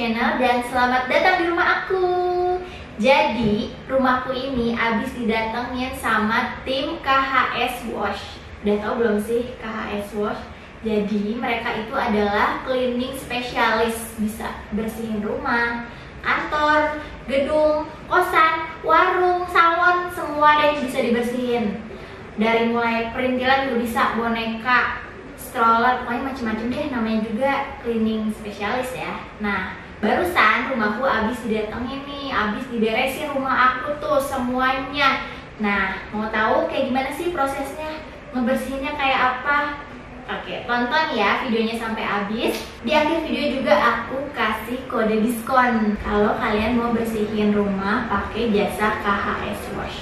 channel dan selamat datang di rumah aku. Jadi rumahku ini abis didatengin sama tim KHS Wash. Udah tau belum sih KHS Wash? Jadi mereka itu adalah cleaning spesialis, bisa bersihin rumah, kantor, gedung, kosan, warung, salon, semua ada yang bisa dibersihin. Dari mulai perintilan juga bisa, boneka, stroller, pokoknya macam-macam deh, namanya juga cleaning spesialis ya. Nah, barusan rumahku abis didatengin nih, abis diberesin rumah aku tuh semuanya. Nah, mau tahu kayak gimana sih prosesnya, ngebersihinnya kayak apa? Oke, tonton ya videonya sampai habis. Di akhir video juga aku kasih kode diskon kalau kalian mau bersihin rumah pakai jasa KHS Wash.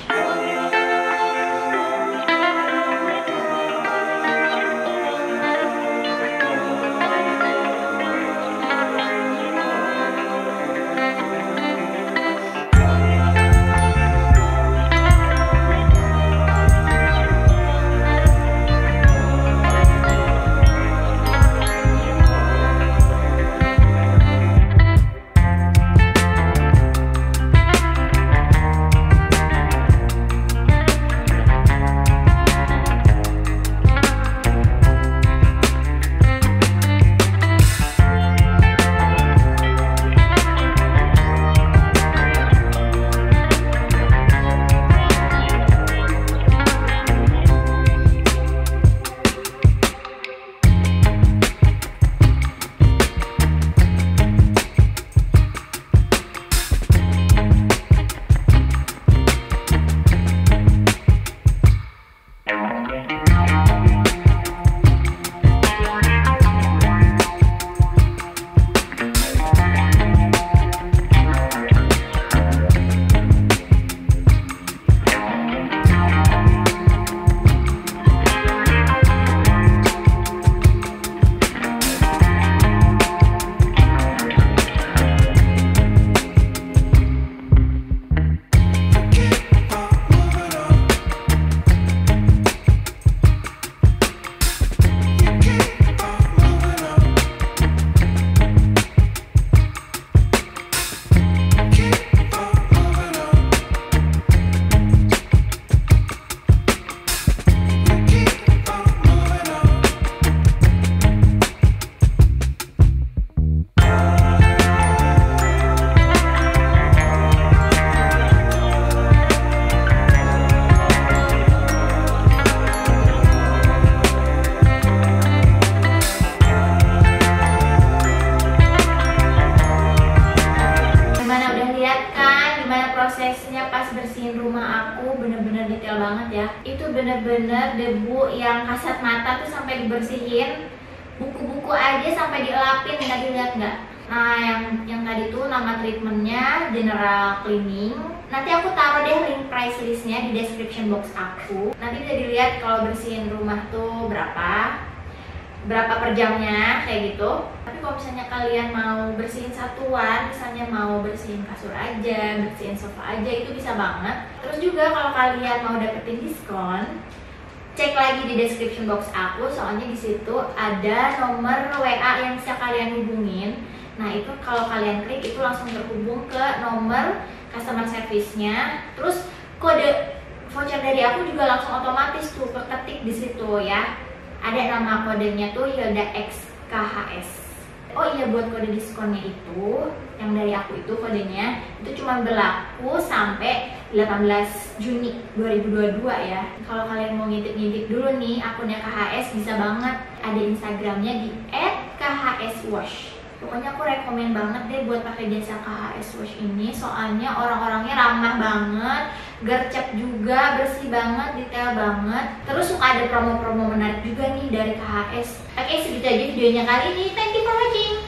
Prosesnya pas bersihin rumah aku bener-bener detail banget ya. Itu bener-bener debu yang kasat mata tuh sampai dibersihin, buku-buku aja sampai dilapin. Tadi lihat nggak? Nah yang tadi tuh nama treatmentnya general cleaning. Nanti aku taruh deh link price listnya di description box aku. Nanti bisa dilihat kalau bersihin rumah tuh berapa per jamnya kayak gitu. Tapi kalau misalnya kalian mau bersihin satuan, misalnya mau bersihin kasur aja, bersihin sofa aja, itu bisa banget. Terus juga kalau kalian mau dapetin diskon, cek lagi di description box aku, soalnya di situ ada nomor WA yang bisa kalian hubungin. Nah itu kalau kalian klik itu langsung terhubung ke nomor customer service-nya. Terus kode voucher dari aku juga langsung otomatis tuh ketik di situ ya. Ada nama kodenya tuh Hilda X KHS. Oh iya, buat kode diskonnya itu yang dari aku itu kodenya itu cuma berlaku sampai 18 Juni 2022 ya. Kalau kalian mau ngintip-ngintip dulu nih akunnya KHS bisa banget, ada Instagramnya di @KHSWash. Pokoknya aku rekomen banget deh buat pakai jasa KHS Wash ini, soalnya orang-orangnya ramah banget, gercep juga, bersih banget, detail banget. Terus suka ada promo-promo menarik juga nih dari KHS. Oke, segitu aja videonya kali ini. Thank you for watching.